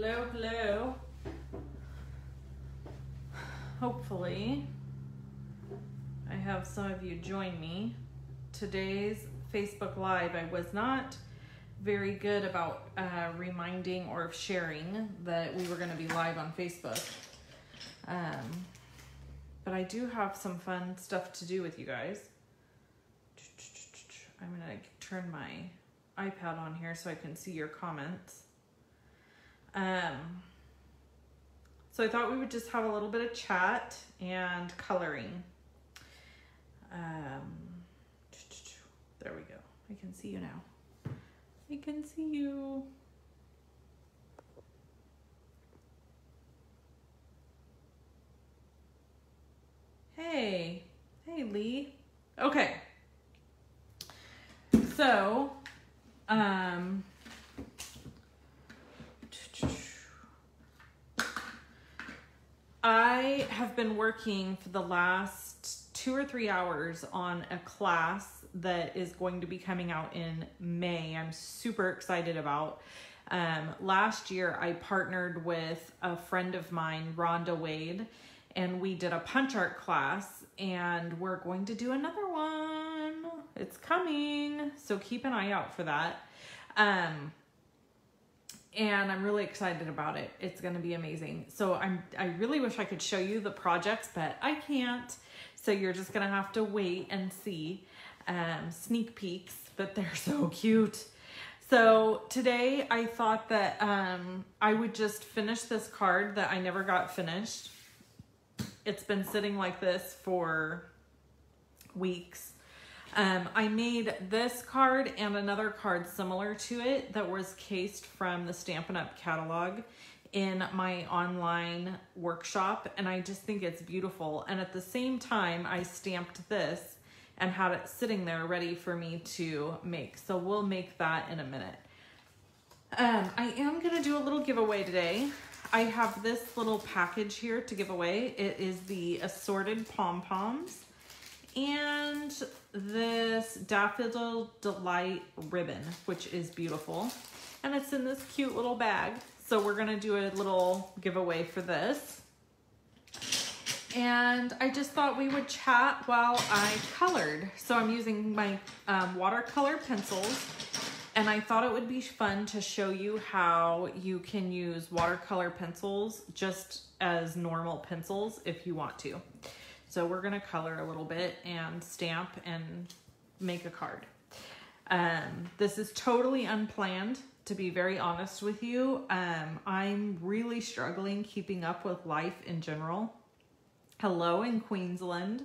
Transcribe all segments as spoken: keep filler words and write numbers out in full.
Hello, hello. Hopefully, I have some of you join me. Today's Facebook Live, I was not very good about uh, reminding or sharing that we were going to be live on Facebook. Um, but I do have some fun stuff to do with you guys. I'm going to turn my iPad on here so I can see your comments. Um, so I thought we would just have a little bit of chat and coloring. Um, there we go. I can see you now. I can see you. Hey, hey Lee. Okay. So, um, I have been working for the last two or three hours on a class that is going to be coming out in May. I'm super excited about. Um, last year, I partnered with a friend of mine, Rhonda Wade, and we did a punch art class, and we're going to do another one. It's coming, so keep an eye out for that. Um, and I'm really excited about it. It's going to be amazing. So I'm, I really wish I could show you the projects, but I can't. So you're just going to have to wait and see. Um, sneak peeks, but they're so cute. So today I thought that um, I would just finish this card that I never got finished. It's been sitting like this for weeks. Um, I made this card and another card similar to it that was cased from the Stampin' Up! Catalog in my online workshop, and I just think it's beautiful. And at the same time, I stamped this and had it sitting there ready for me to make. So we'll make that in a minute. Um, I am gonna do a little giveaway today. I have this little package here to give away. It is the assorted pom-poms and this Daffodil Delight ribbon, which is beautiful. And it's in this cute little bag. So we're gonna do a little giveaway for this. And I just thought we would chat while I colored. So I'm using my um, watercolor pencils, and I thought it would be fun to show you how you can use watercolor pencils just as normal pencils if you want to. So we're gonna color a little bit and stamp and make a card. Um, this is totally unplanned, to be very honest with you. Um, I'm really struggling keeping up with life in general. Hello in Queensland.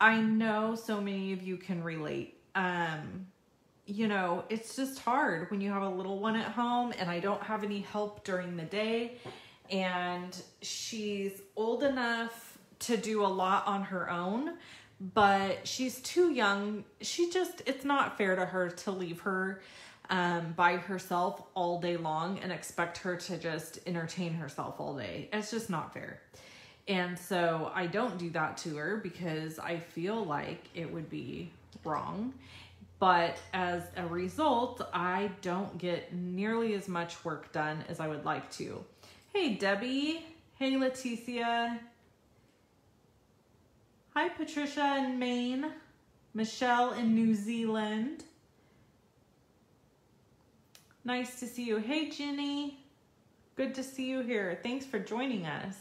I know so many of you can relate. Um, you know, it's just hard when you have a little one at home, and I don't have any help during the day, and she's old enough to do a lot on her own, but she's too young. She just, it's not fair to her to leave her um, by herself all day long and expect her to just entertain herself all day. It's just not fair. And so I don't do that to her because I feel like it would be wrong. But as a result, I don't get nearly as much work done as I would like to. Hey, Debbie. Hey, Leticia. Hi, Patricia in Maine. Michelle in New Zealand. Nice to see you. Hey, Jenny. Good to see you here. Thanks for joining us.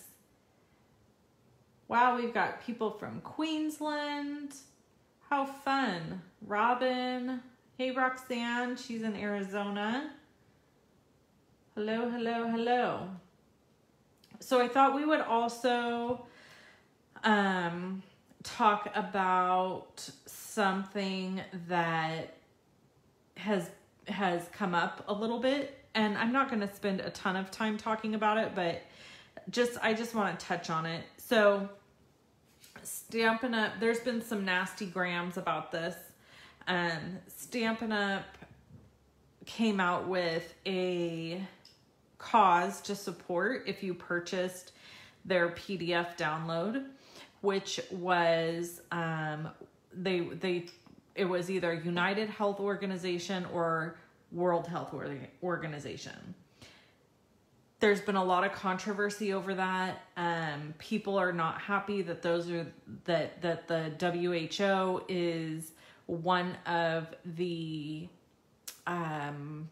Wow, we've got people from Queensland. How fun. Robin. Hey, Roxanne. She's in Arizona. Hello, hello, hello. So I thought we would also um, talk about something that has, has come up a little bit. And I'm not going to spend a ton of time talking about it, but just I just want to touch on it. So Stampin' Up, there's been some nasty grams about this. Um, Stampin' Up came out with a cause to support if you purchased their P D F download, which was, um, they, they, it was either United Health Organization or World Health Organization. there's been a lot of controversy over that. Um, people are not happy that those are that that the W H O is one of the um,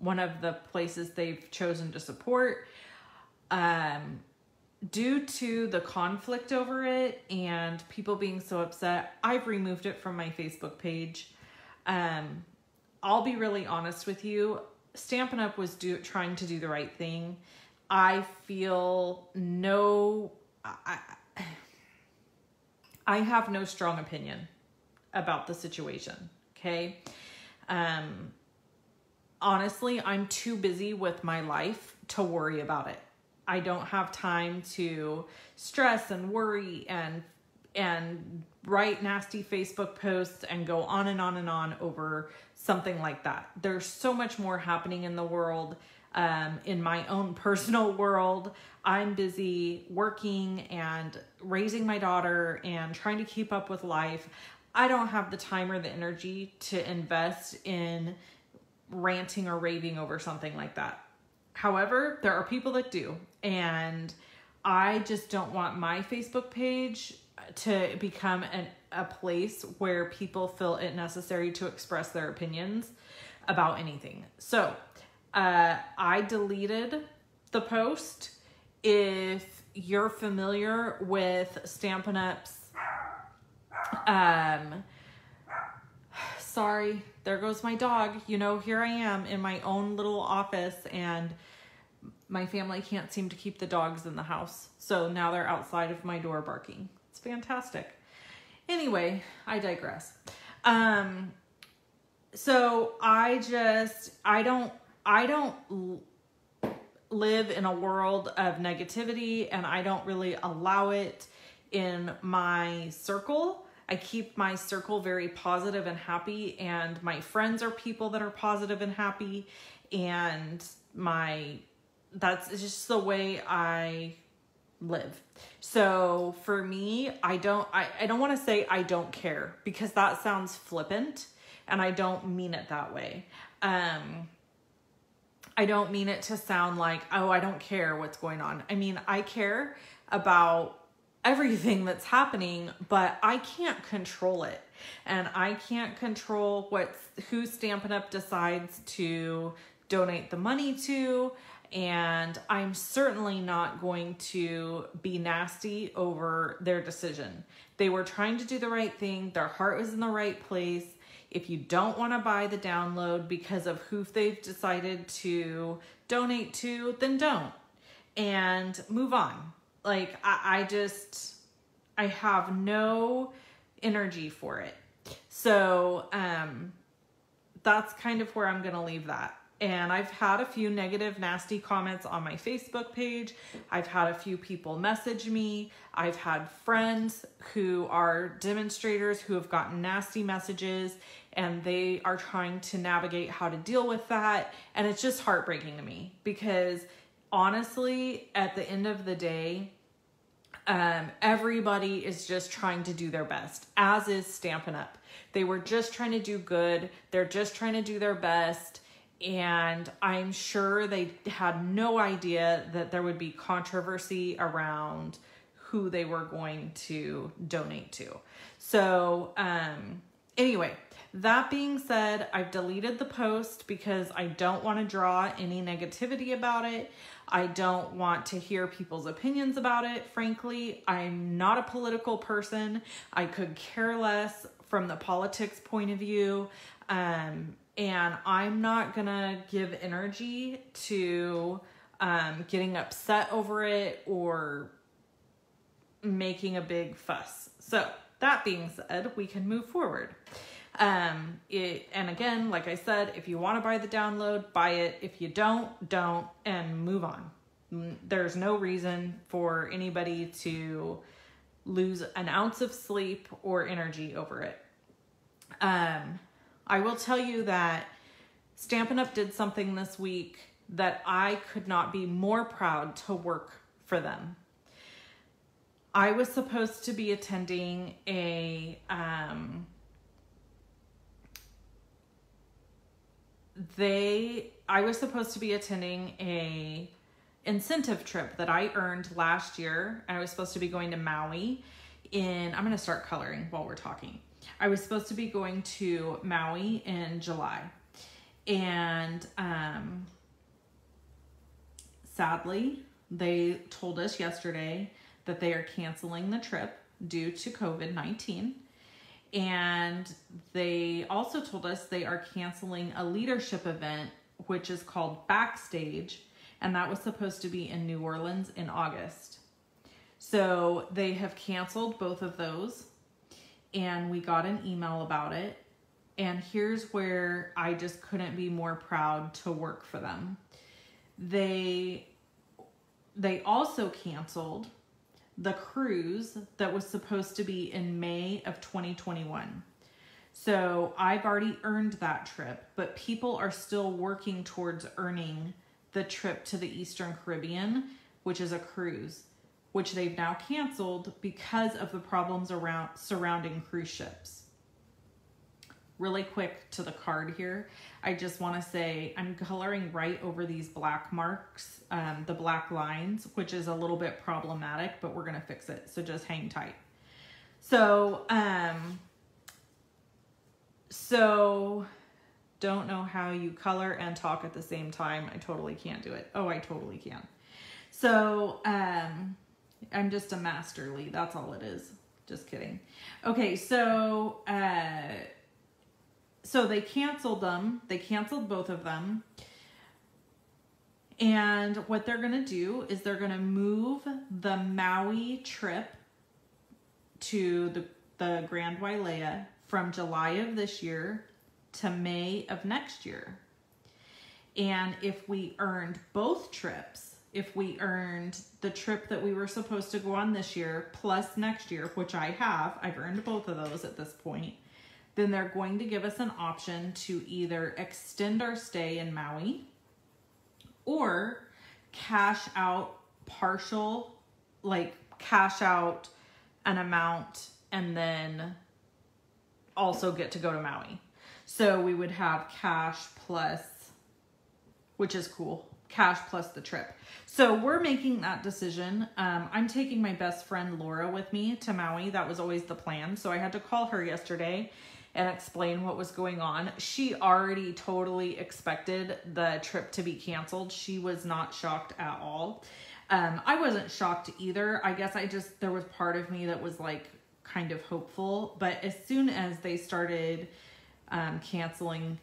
one of the places they've chosen to support. Um, due to the conflict over it and people being so upset, I've removed it from my Facebook page. Um, I'll be really honest with you. Stampin' Up! was do, trying to do the right thing. I feel no... I, I have no strong opinion about the situation, okay? Um, honestly, I'm too busy with my life to worry about it. I don't have time to stress and worry and and write nasty Facebook posts and go on and on and on over something like that. There's so much more happening in the world, um, in my own personal world. I'm busy working and raising my daughter and trying to keep up with life. I don't have the time or the energy to invest in ranting or raving over something like that. However, there are people that do, and I just don't want my Facebook page to become an, a place where people feel it necessary to express their opinions about anything. So uh, I deleted the post. If you're familiar with Stampin' Up's, um, sorry, there goes my dog. You know, here I am in my own little office, and my family can't seem to keep the dogs in the house. So now they're outside of my door barking. It's fantastic. Anyway, I digress. Um, so I just, I don't, I don't live in a world of negativity, and I don't really allow it in my circle. I keep my circle very positive and happy, and my friends are people that are positive and happy, and my, that's just the way I live. So for me, I don't, I, I don't want to say I don't care, because that sounds flippant, and I don't mean it that way. Um, I don't mean it to sound like, oh, I don't care what's going on. I mean, I care about everything that's happening, but I can't control it. And I can't control what's, who Stampin' Up! Decides to donate the money to. And I'm certainly not going to be nasty over their decision. They were trying to do the right thing. Their heart was in the right place. If you don't want to buy the download because of who they've decided to donate to, then don't. And move on. Like, I, I just, I have no energy for it. So um, that's kind of where I'm going to leave that. And I've had a few negative, nasty comments on my Facebook page. I've had a few people message me. I've had friends who are demonstrators who have gotten nasty messages, and they are trying to navigate how to deal with that. And it's just heartbreaking to me, because honestly, at the end of the day, um, everybody is just trying to do their best, as is Stampin' Up. They were just trying to do good. They're just trying to do their best. And I'm sure they had no idea that there would be controversy around who they were going to donate to. So um, anyway, that being said, I've deleted the post because I don't want to draw any negativity about it. I don't want to hear people's opinions about it, frankly. I'm not a political person. I could care less from the politics point of view. Um, And I'm not gonna give energy to um, getting upset over it or making a big fuss. So that being said, we can move forward. Um, it, and again, like I said, if you wanna buy the download, buy it. If you don't, don't, and move on. There's no reason for anybody to lose an ounce of sleep or energy over it. Um, I will tell you that Stampin' Up! Did something this week that I could not be more proud to work for them. I was supposed to be attending a um, they, I was supposed to be attending a incentive trip that I earned last year. I was supposed to be going to Maui in, I'm going to start coloring while we're talking. I was supposed to be going to Maui in July. And um, sadly, they told us yesterday that they are canceling the trip due to COVID nineteen. And they also told us they are canceling a leadership event, which is called Backstage. And that was supposed to be in New Orleans in August. So they have canceled both of those. And we got an email about it. And here's where I just couldn't be more proud to work for them. They, they also canceled the cruise that was supposed to be in May of twenty twenty-one. So I've already earned that trip, but people are still working towards earning the trip to the Eastern Caribbean, which is a cruise, which they've now canceled because of the problems around surrounding cruise ships. Really quick to the card here. I just want to say I'm coloring right over these black marks, um, the black lines, which is a little bit problematic, but we're going to fix it. So just hang tight. So, um, so don't know how you color and talk at the same time. I totally can't do it. Oh, I totally can. So, um, I'm just a masterly. That's all it is. Just kidding. Okay. So, uh, So they canceled them. They canceled both of them. And what they're going to do is they're going to move the Maui trip to the, the Grand Wailea from July of this year to May of next year. And if we earned both trips, if we earned the trip that we were supposed to go on this year plus next year, which I have, I've earned both of those at this point, then they're going to give us an option to either extend our stay in Maui or cash out partial, like cash out an amount and then also get to go to Maui. So we would have cash plus, which is cool, cash plus the trip. So we're making that decision. Um, I'm taking my best friend Laura with me to Maui. That was always the plan. So I had to call her yesterday and explain what was going on. She already totally expected the trip to be canceled. She was not shocked at all. Um, I wasn't shocked either. I guess I just, there was part of me that was like kind of hopeful, but as soon as they started um, canceling,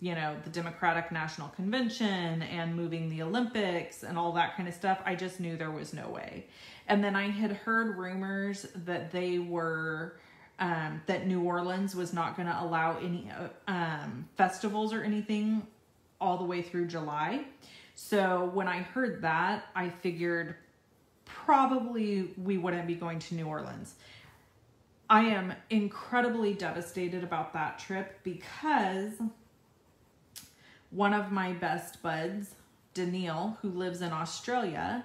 you know, the Democratic National Convention and moving the Olympics and all that kind of stuff, I just knew there was no way. And then I had heard rumors that they were, Um, that New Orleans was not going to allow any um, festivals or anything all the way through July. So when I heard that, I figured probably we wouldn't be going to New Orleans. I am incredibly devastated about that trip because one of my best buds, Danielle, who lives in Australia,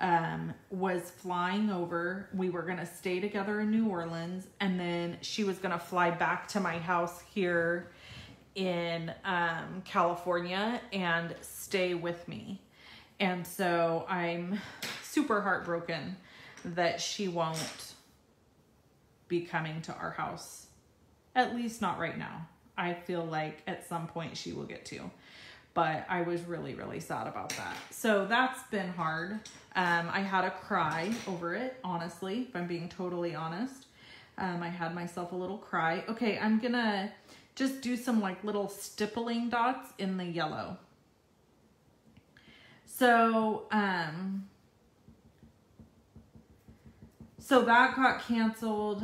um, was flying over. We were going to stay together in New Orleans and then she was going to fly back to my house here in, um, California and stay with me. And so I'm super heartbroken that she won't be coming to our house, at least not right now. I feel like at some point she will get to. But I was really, really sad about that. So that's been hard. Um, I had a cry over it, honestly, if I'm being totally honest. Um, I had myself a little cry. Okay, I'm gonna just do some like little stippling dots in the yellow. So, um, so that got canceled.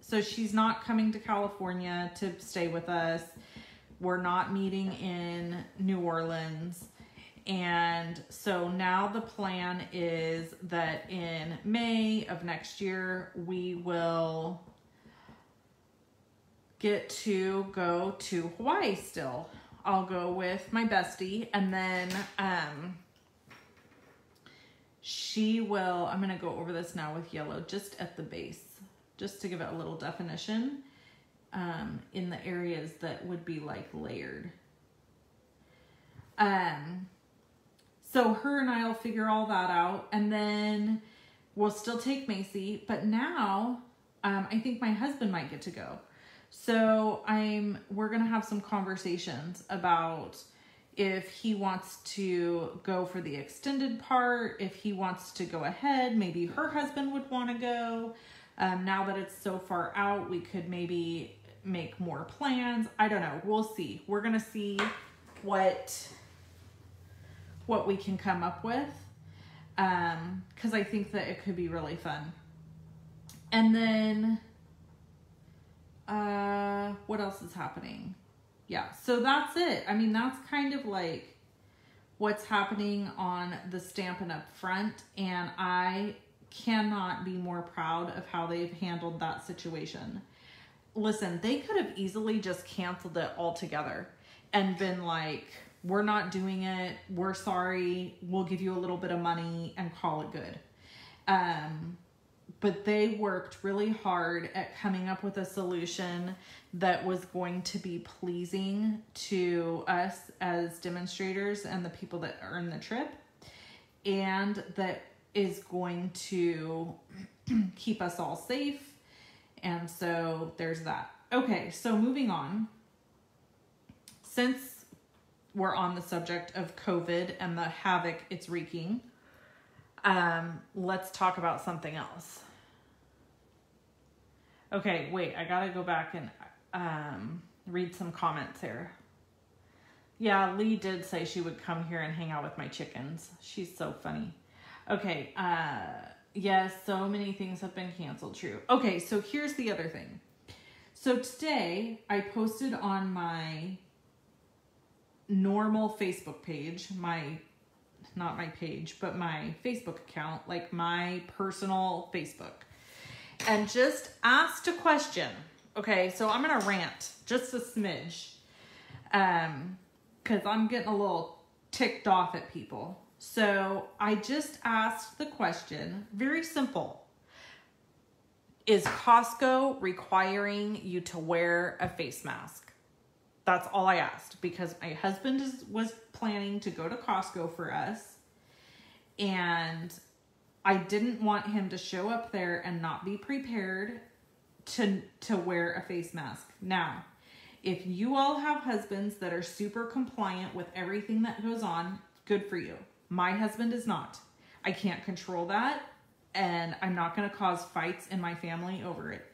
So she's not coming to California to stay with us. We're not meeting in New Orleans. And so now the plan is that in May of next year, we will get to go to Hawaii still. I'll go with my bestie and then um, she will, I'm gonna go over this now with yellow just at the base, just to give it a little definition. Um, in the areas that would be like layered. Um, so her and I will figure all that out, and then we'll still take Macy, but now um, I think my husband might get to go. So I'm, we're going to have some conversations about if he wants to go for the extended part, if he wants to go ahead, maybe her husband would want to go. Um, now that it's so far out, we could maybe make more plans. I don't know. We'll see. We're going to see what, what we can come up with. Um, 'cause I think that it could be really fun. And then, uh, what else is happening? Yeah. So that's it. I mean, that's kind of like what's happening on the Stampin' Up! Front. And I cannot be more proud of how they've handled that situation. Listen, they could have easily just canceled it altogether and been like, we're not doing it. We're sorry. We'll give you a little bit of money and call it good. Um, but they worked really hard at coming up with a solution that was going to be pleasing to us as demonstrators and the people that earn the trip, and that is going to keep us all safe. And so there's that. Okay, so moving on. Since we're on the subject of COVID and the havoc it's wreaking, um, let's talk about something else. Okay, wait, I gotta go back and um, read some comments here. Yeah, Lee did say she would come here and hang out with my chickens. She's so funny. Okay, uh... yes, so many things have been canceled. True. Okay, so here's the other thing. So today I posted on my normal Facebook page, my, not my page, but my Facebook account, like my personal Facebook, and just asked a question. Okay, so I'm going to rant just a smidge um, because I'm getting a little ticked off at people. So I just asked the question, very simple. Is Costco requiring you to wear a face mask? That's all I asked, because my husband is, was planning to go to Costco for us, and I didn't want him to show up there and not be prepared to, to wear a face mask. Now, if you all have husbands that are super compliant with everything that goes on, good for you. My husband is not. I can't control that, and I'm not going to cause fights in my family over it.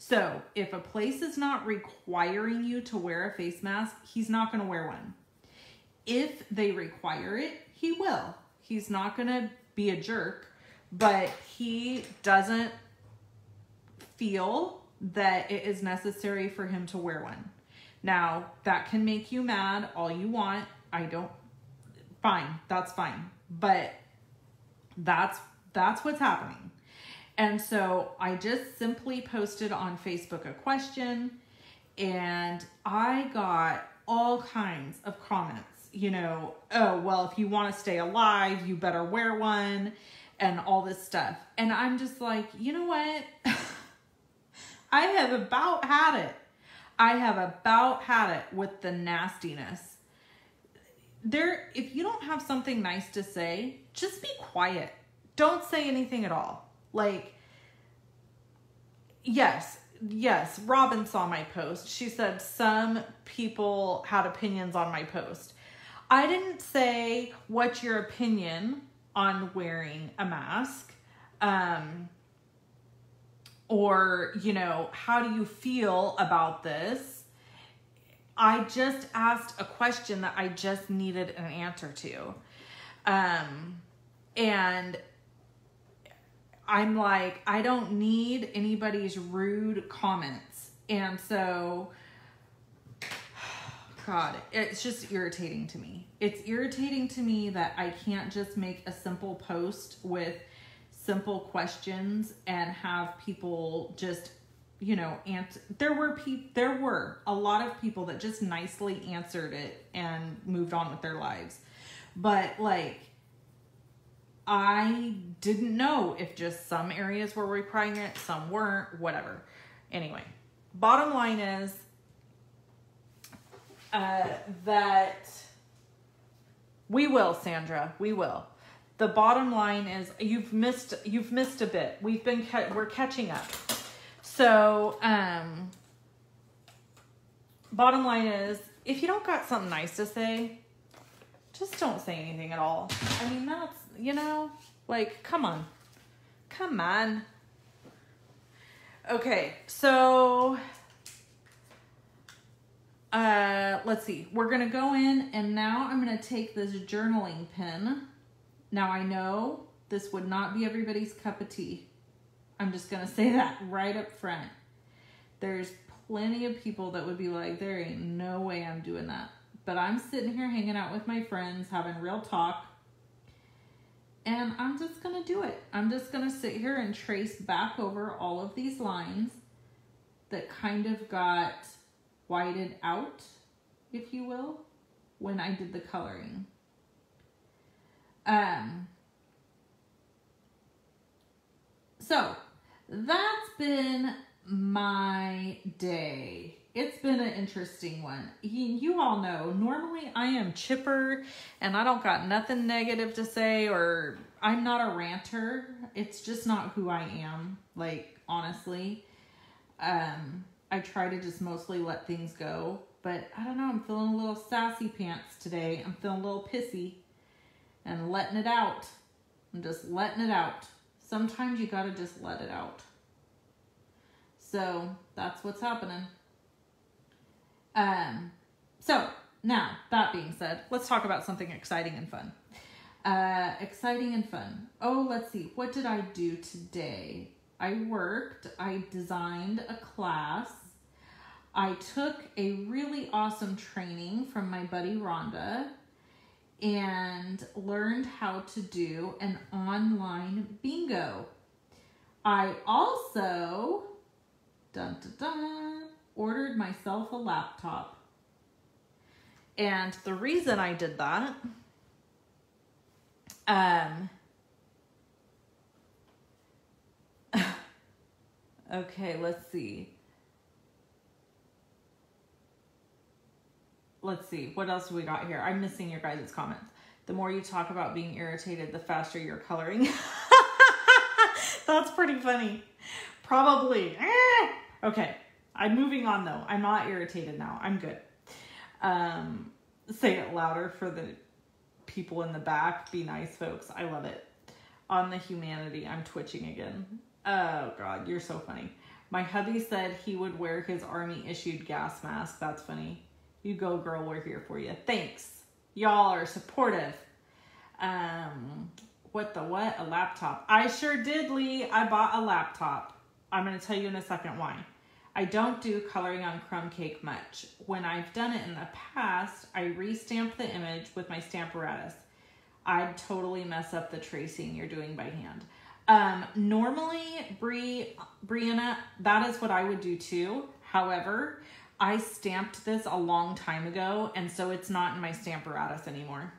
So if a place is not requiring you to wear a face mask, he's not going to wear one. If they require it, he will. He's not going to be a jerk, but he doesn't feel that it is necessary for him to wear one. Now, that can make you mad all you want. I don't Fine, that's fine. But that's that's what's happening. And so I just simply posted on Facebook a question, and I got all kinds of comments, you know, oh, well, if you want to stay alive, you better wear one, and all this stuff. And I'm just like, you know what? I have about had it. I have about had it with the nastiness. There, if you don't have something nice to say, just be quiet. Don't say anything at all. Like, yes, yes, Robin saw my post. She said some people had opinions on my post. I didn't say what's your opinion on wearing a mask, um, or, you know, how do you feel about this? I just asked a question that I just needed an answer to. Um, and I'm like, I don't need anybody's rude comments. And so, God, it's just irritating to me. It's irritating to me that I can't just make a simple post with simple questions and have people just, you know, and there were people, there were a lot of people that just nicely answered it and moved on with their lives. But like, I didn't know if just some areas were requiring it, some weren't, whatever. Anyway, bottom line is, uh, that We will, Sandra. We will. The bottom line is you've missed you've missed a bit. We've been we're catching up. So, um bottom line is if you don't got something nice to say, just don't say anything at all. I mean, that's, you know, like, come on. Come on. Okay, so uh let's see. We're going to go in, and now I'm going to take this journaling pen. Now, I know this would not be everybody's cup of tea. I'm just going to say that right up front. There's plenty of people that would be like, there ain't no way I'm doing that. But I'm sitting here hanging out with my friends, having real talk. And I'm just going to do it. I'm just going to sit here and trace back over all of these lines that kind of got whited out, if you will, when I did the coloring. Um, so that's been my day. It's been an interesting one. You, you all know, normally I am chipper and I don't got nothing negative to say, or I'm not a ranter. It's just not who I am. Like, honestly, um, I try to just mostly let things go, but I don't know. I'm feeling a little sassy pants today. I'm feeling a little pissy. And letting it out. I'm just letting it out. Sometimes you gotta just let it out. So that's what's happening. Um, so now, that being said, let's talk about something exciting and fun. Uh, exciting and fun. Oh, let's see. What did I do today? I worked. I designed a class. I took a really awesome training from my buddy Rhonda, and learned how to do an online bingo. I also dun, dun, dun, ordered myself a laptop. And the reason I did that, um, okay, let's see. Let's see, what else do we got here? I'm missing your guys' comments. The more you talk about being irritated, the faster you're coloring. That's pretty funny. Probably. Okay, I'm moving on though. I'm not irritated now. I'm good. Um, say it louder for the people in the back. Be nice, folks. I love it. On the humanity, I'm twitching again. Oh God, you're so funny. My hubby said he would wear his army-issued gas mask. That's funny. You go, girl. We're here for you. Thanks. Y'all are supportive. Um, what the what? A laptop. I sure did, Lee. I bought a laptop. I'm going to tell you in a second why. I don't do coloring on crumb cake much. When I've done it in the past, I re-stamp the image with my Stamparatus. I'd totally mess up the tracing you're doing by hand. Um, normally, Bri Brianna, that is what I would do too. However, I stamped this a long time ago, and so it's not in my Stamparatus anymore.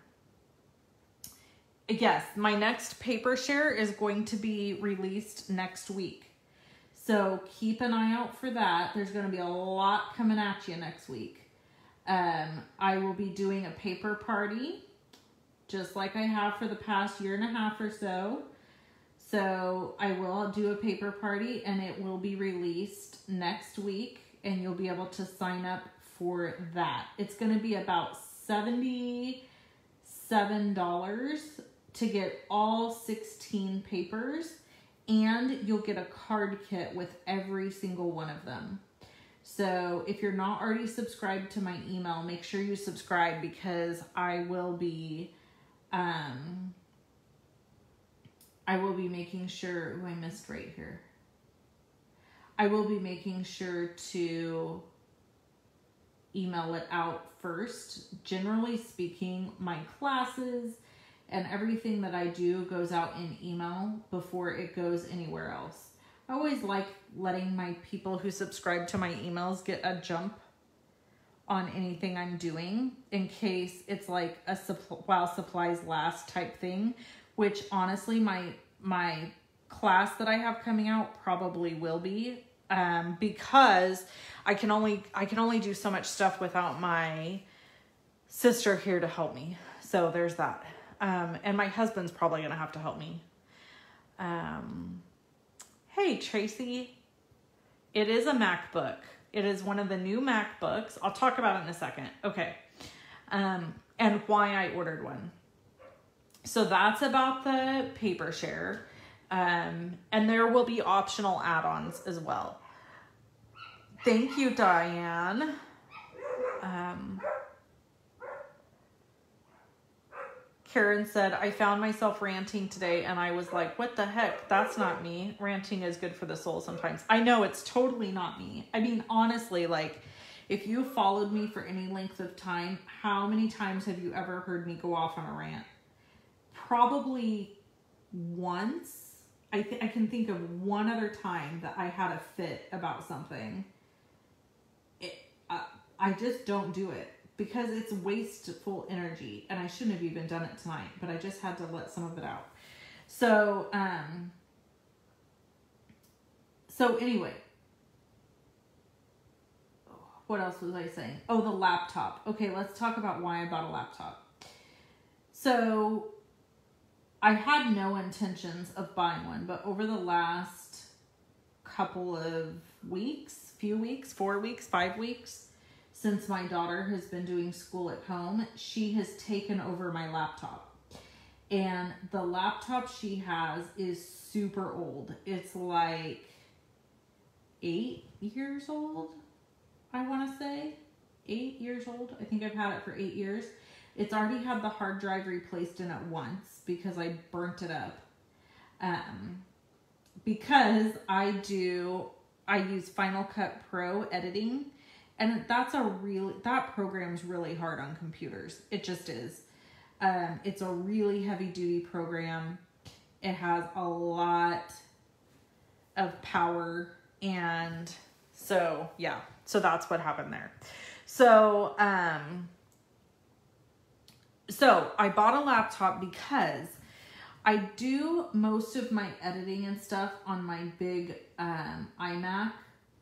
Yes, my next paper share is going to be released next week. So keep an eye out for that. There's going to be a lot coming at you next week. Um, I will be doing a paper party, just like I have for the past year and a half or so. So I will do a paper party, and it will be released next week. And you'll be able to sign up for that. It's going to be about seventy-seven dollars to get all sixteen papers, and you'll get a card kit with every single one of them. So if you're not already subscribed to my email, make sure you subscribe, because I will be, um, I will be making sure, ooh, I missed right here. I will be making sure to email it out first. Generally speaking, my classes and everything that I do goes out in email before it goes anywhere else. I always like letting my people who subscribe to my emails get a jump on anything I'm doing, in case it's like a supp- while supplies last type thing, which honestly my, my class that I have coming out probably will be. Um, because I can only I can only do so much stuff without my sister here to help me. So there's that. Um, and my husband's probably going to have to help me. Um, hey, Tracy. It is a MacBook. It is one of the new MacBooks. I'll talk about it in a second. Okay. Um, and why I ordered one. So that's about the paper share. Um, and there will be optional add-ons as well. Thank you, Diane. Um, Karen said, I found myself ranting today and I was like, what the heck? That's not me. Ranting is good for the soul sometimes. I know, it's totally not me. I mean, honestly, like, if you followed me for any length of time, how many times have you ever heard me go off on a rant? Probably once. I, th I can think of one other time that I had a fit about something. It, uh, I just don't do it because it's wasteful energy, and I shouldn't have even done it tonight, but I just had to let some of it out. So, um, so anyway, what else was I saying? Oh, the laptop. Okay. Let's talk about why I bought a laptop. So I had no intentions of buying one, but over the last couple of weeks, few weeks, four weeks, five weeks, since my daughter has been doing school at home, she has taken over my laptop. And the laptop she has is super old. It's like eight years old, I want to say. Eight years old. I think I've had it for eight years. It's already had the hard drive replaced in it once because I burnt it up. Um, because I do, I use Final Cut Pro editing, and that's a really, that program's really hard on computers. It just is. Um, it's a really heavy duty program. It has a lot of power, and so, yeah, so that's what happened there. So, um, So I bought a laptop because I do most of my editing and stuff on my big um, iMac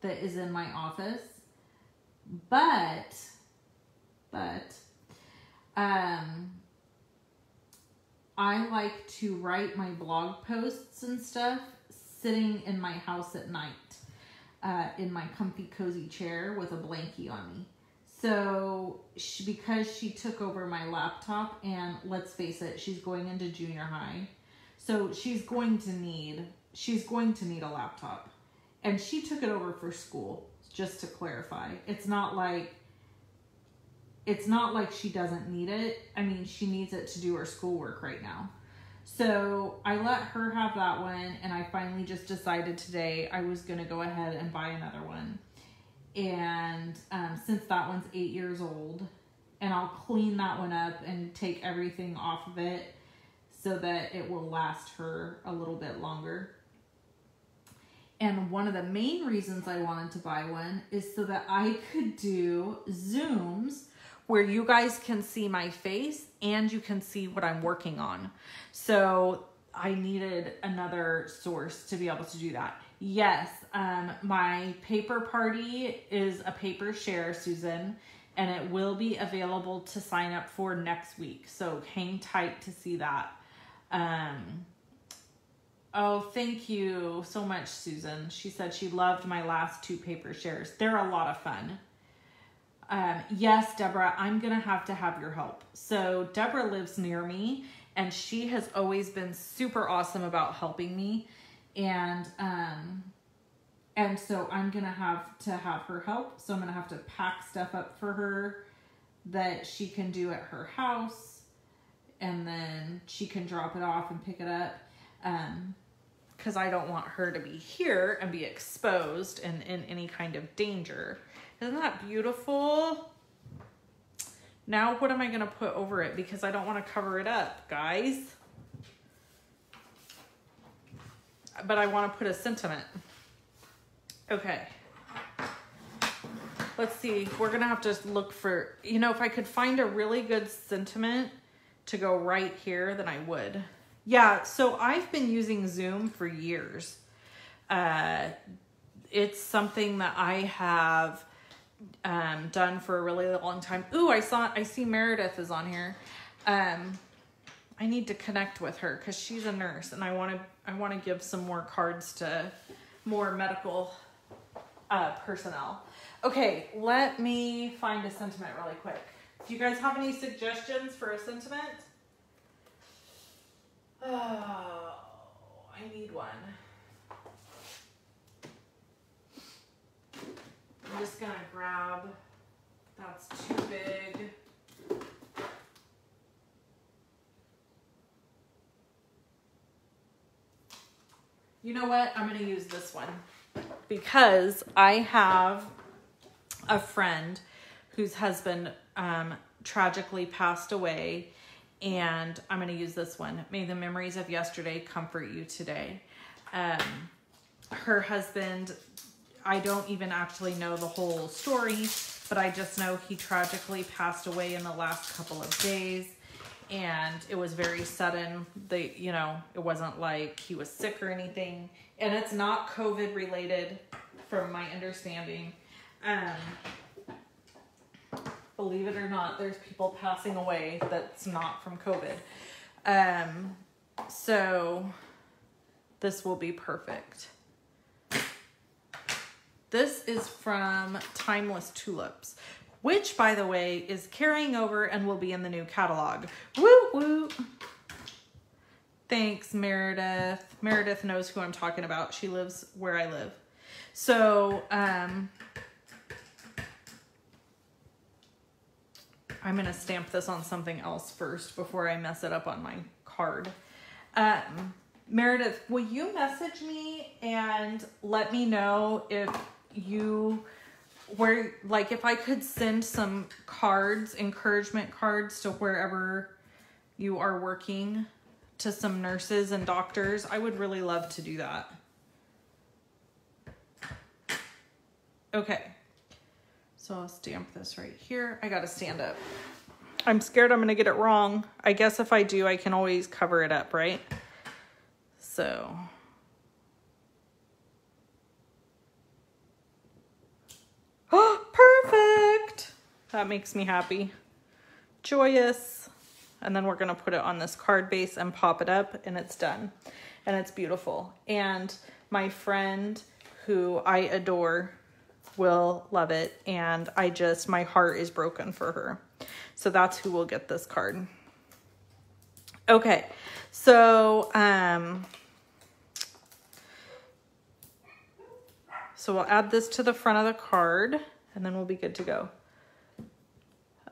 that is in my office, but, but um, I like to write my blog posts and stuff sitting in my house at night uh, in my comfy, cozy chair with a blankie on me. So she, because she took over my laptop, and let's face it, she's going into junior high. So she's going to need, she's going to need a laptop, and she took it over for school. Just to clarify, it's not like, it's not like she doesn't need it. I mean, she needs it to do her schoolwork right now. So I let her have that one. And I finally just decided today I was going to go ahead and buy another one. And um, since that one's eight years old, and I'll clean that one up and take everything off of it so that it will last her a little bit longer. And one of the main reasons I wanted to buy one is so that I could do Zooms where you guys can see my face and you can see what I'm working on. So I needed another source to be able to do that. Yes, um, my paper party is a paper share, Susan, and it will be available to sign up for next week. So hang tight to see that. Um, oh, thank you so much, Susan. She said she loved my last two paper shares. They're a lot of fun. Um, yes, Deborah, I'm going to have to have your help. So Deborah lives near me, and she has always been super awesome about helping me. And, um, and so I'm going to have to have her help. So I'm going to have to pack stuff up for her that she can do at her house, and then she can drop it off and pick it up. Um, cause I don't want her to be here and be exposed and in any kind of danger. Isn't that beautiful? Now, what am I going to put over it? Because I don't want to cover it up, guys. But I want to put a sentiment. Okay. Let's see. We're going to have to look for, you know, if I could find a really good sentiment to go right here, then I would. Yeah. So I've been using Zoom for years. Uh, it's something that I have, um, done for a really long time. Ooh, I saw, I see Meredith is on here. Um, I need to connect with her because she's a nurse, and I want to I want to give some more cards to more medical uh, personnel. Okay, let me find a sentiment really quick. Do you guys have any suggestions for a sentiment? Oh, I need one. I'm just gonna grab, that's too big. You know what? I'm going to use this one because I have a friend whose husband um, tragically passed away, and I'm going to use this one. May the memories of yesterday comfort you today. Um, her husband, I don't even actually know the whole story, but I just know he tragically passed away in the last couple of days. And it was very sudden. They, you know, it wasn't like he was sick or anything. And it's not COVID related from my understanding. Um, believe it or not, there's people passing away that's not from COVID. Um, so this will be perfect. This is from Timeless Tulips, which, by the way, is carrying over and will be in the new catalog. Woo woo. Thanks, Meredith. Meredith knows who I'm talking about. She lives where I live. So, um, I'm going to stamp this on something else first before I mess it up on my card. Um, Meredith, will you message me and let me know if you... where, like, if I could send some cards, encouragement cards, to wherever you are working, to some nurses and doctors, I would really love to do that. Okay. So I'll stamp this right here. I gotta stand up. I'm scared I'm gonna get it wrong. I guess if I do, I can always cover it up, right? So... oh, perfect. That makes me happy. Joyous. And then we're going to put it on this card base and pop it up, and it's done. And it's beautiful. And my friend who I adore will love it. And I just, my heart is broken for her. So that's who will get this card. Okay. So, um, So we'll add this to the front of the card, and then we'll be good to go.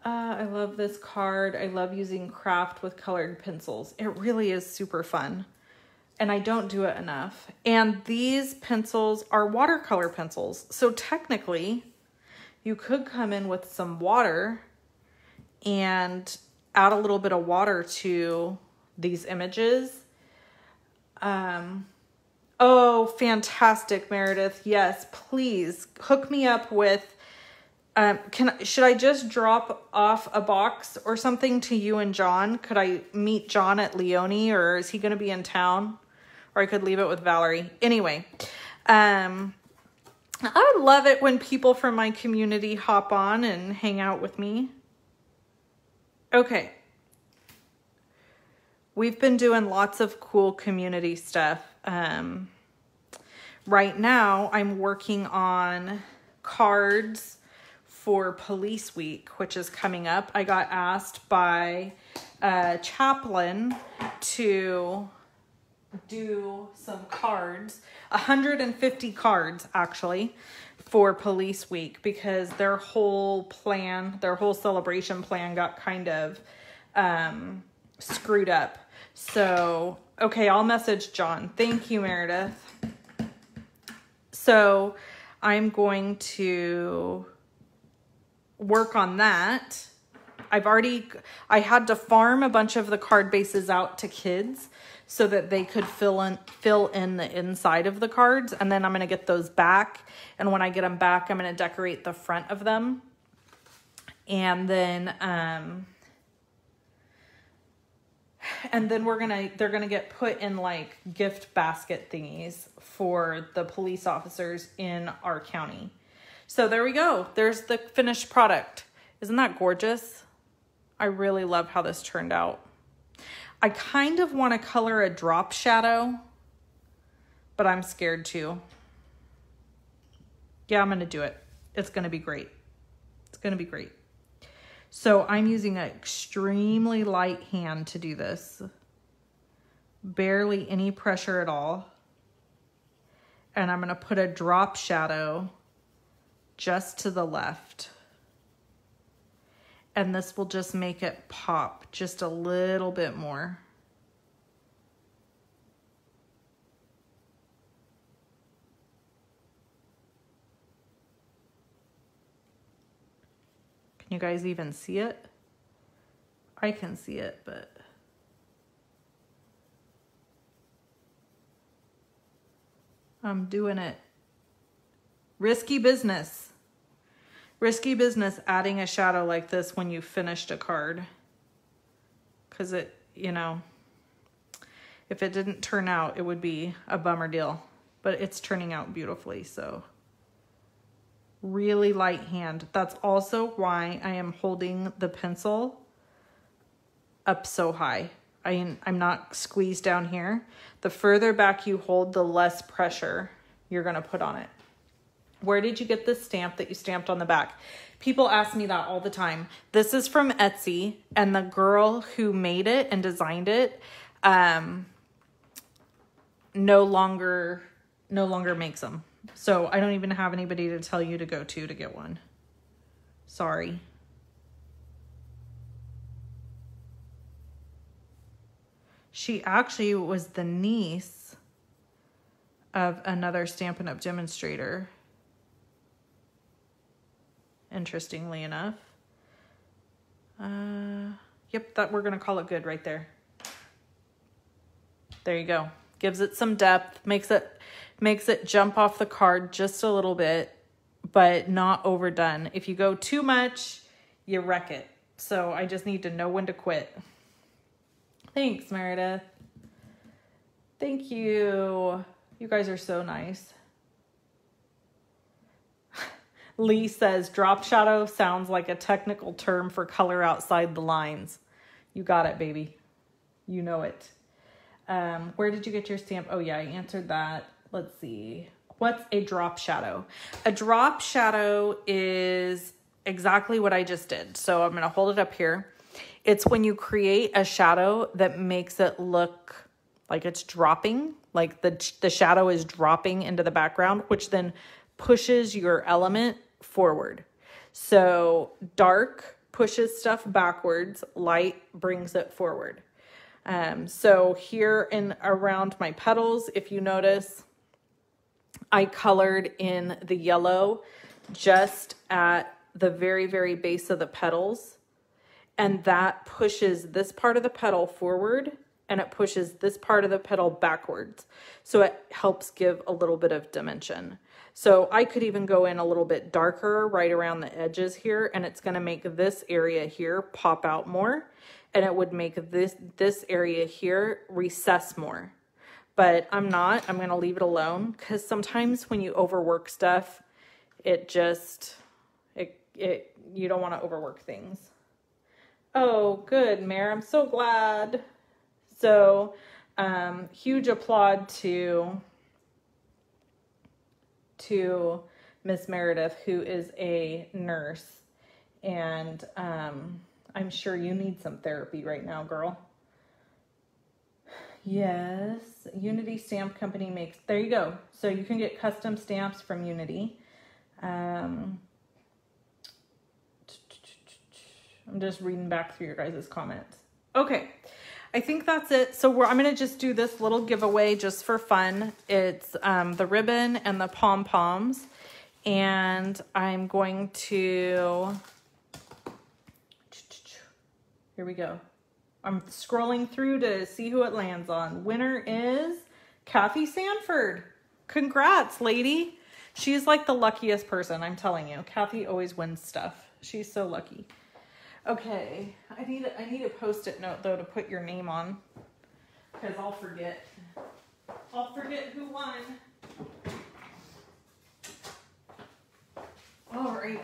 Uh, I love this card. I love using craft with colored pencils. It really is super fun, and I don't do it enough. And these pencils are watercolor pencils. So technically, you could come in with some water and add a little bit of water to these images. Um... Oh, fantastic, Meredith. Yes, please hook me up with, um, can, should I just drop off a box or something to you and John? Could I meet John at Leone, or is he going to be in town? Or I could leave it with Valerie. Anyway, um, I love it when people from my community hop on and hang out with me. Okay. We've been doing lots of cool community stuff. Um, right now I'm working on cards for Police Week, which is coming up. I got asked by a chaplain to do some cards, one hundred fifty cards actually, for Police Week, because their whole plan, their whole celebration plan got kind of, um, screwed up. So, okay, I'll message John. Thank you, Meredith. So I'm going to work on that. I've already, I had to farm a bunch of the card bases out to kids so that they could fill in, fill in the inside of the cards. And then I'm going to get those back. And when I get them back, I'm going to decorate the front of them. And then, um, And then we're going to, they're going to get put in like gift basket thingies for the police officers in our county. So there we go. There's the finished product. Isn't that gorgeous? I really love how this turned out. I kind of want to color a drop shadow, but I'm scared too. Yeah, I'm going to do it. It's going to be great. It's going to be great. So I'm using an extremely light hand to do this. Barely any pressure at all. And I'm going to put a drop shadow just to the left. And this will just make it pop just a little bit more. Can you guys even see it? I can see it, but... I'm doing it. Risky business. Risky business adding a shadow like this when you've finished a card. Because it, you know, if it didn't turn out, it would be a bummer deal. But it's turning out beautifully, so... Really light hand. That's also why I am holding the pencil up so high. I, I'm not squeezed down here. The further back you hold, the less pressure you're going to put on it. Where did you get this stamp that you stamped on the back? People ask me that all the time. This is from Etsy, and the girl who made it and designed it um, no longer no longer makes them. So I don't even have anybody to tell you to go to to get one. Sorry. She actually was the niece of another Stampin' Up! Demonstrator, interestingly enough. Uh, yep, that we're going to call it good right there. There you go. Gives it some depth, makes it... makes it jump off the card just a little bit, but not overdone. If you go too much, you wreck it. So I just need to know when to quit. Thanks, Meredith. Thank you. You guys are so nice. Lee says, drop shadow sounds like a technical term for color outside the lines. You got it, baby. You know it. Um, where did you get your stamp? Oh, yeah, I answered that. Let's see. What's a drop shadow? A drop shadow is exactly what I just did. So I'm going to hold it up here. It's when you create a shadow that makes it look like it's dropping, like the, the shadow is dropping into the background, which then pushes your element forward. So dark pushes stuff backwards. Light brings it forward. Um, so here and around my petals, if you notice, I colored in the yellow just at the very, very base of the petals. And that pushes this part of the petal forward and it pushes this part of the petal backwards. So it helps give a little bit of dimension. So I could even go in a little bit darker right around the edges here, and it's going to make this area here pop out more, and it would make this, this area here recess more. But I'm not. I'm going to leave it alone because sometimes when you overwork stuff, it just, it, it you don't want to overwork things. Oh, good, Mare. I'm so glad. So um, huge applaud to, to Miss Meredith, who is a nurse. And um, I'm sure you need some therapy right now, girl. Yes, Unity Stamp Company makes, there you go. So you can get custom stamps from Unity. Um, I'm just reading back through your guys' comments. Okay, I think that's it. So we're, I'm gonna just do this little giveaway just for fun. It's um, the ribbon and the pom-poms. And I'm going to, here we go. I'm scrolling through to see who it lands on. Winner is Kathy Sanford. Congrats, lady. She's like the luckiest person, I'm telling you. Kathy always wins stuff. She's so lucky. Okay, I need I need a post-it note though to put your name on, because I'll forget. I'll forget who won. Alrighty.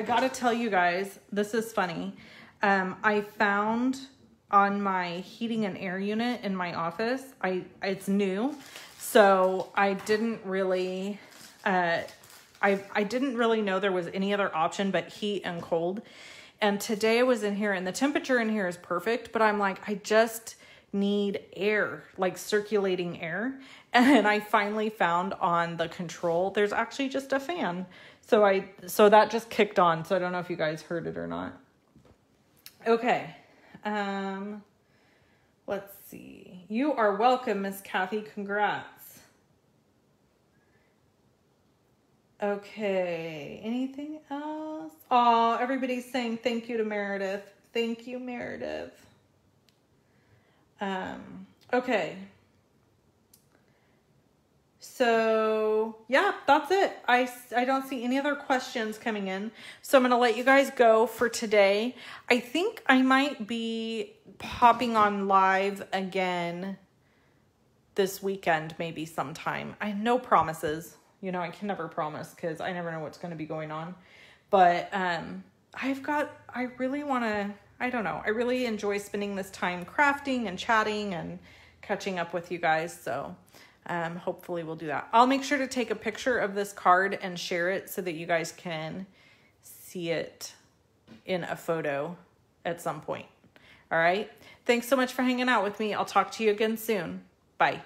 I gotta tell you guys, this is funny. Um, I found on my heating and air unit in my office, I it's new, so I didn't really, uh, I I didn't really know there was any other option but heat and cold. And today I was in here, and the temperature in here is perfect, but I'm like, I just need air, like circulating air. And I finally found on the control, there's actually just a fan. So I, so that just kicked on. So I don't know if you guys heard it or not. Okay. Um, let's see. You are welcome, Miss Kathy. Congrats. Okay. Anything else? Oh, everybody's saying thank you to Meredith. Thank you, Meredith. Um, okay. So yeah, that's it. I, I don't see any other questions coming in. So I'm going to let you guys go for today. I think I might be popping on live again this weekend, maybe sometime. I no promises, you know, I can never promise because I never know what's going to be going on, but, um, I've got, I really want to, I don't know. I really enjoy spending this time crafting and chatting and catching up with you guys. So, um, hopefully we'll do that. I'll make sure to take a picture of this card and share it so that you guys can see it in a photo at some point. All right. Thanks so much for hanging out with me. I'll talk to you again soon. Bye.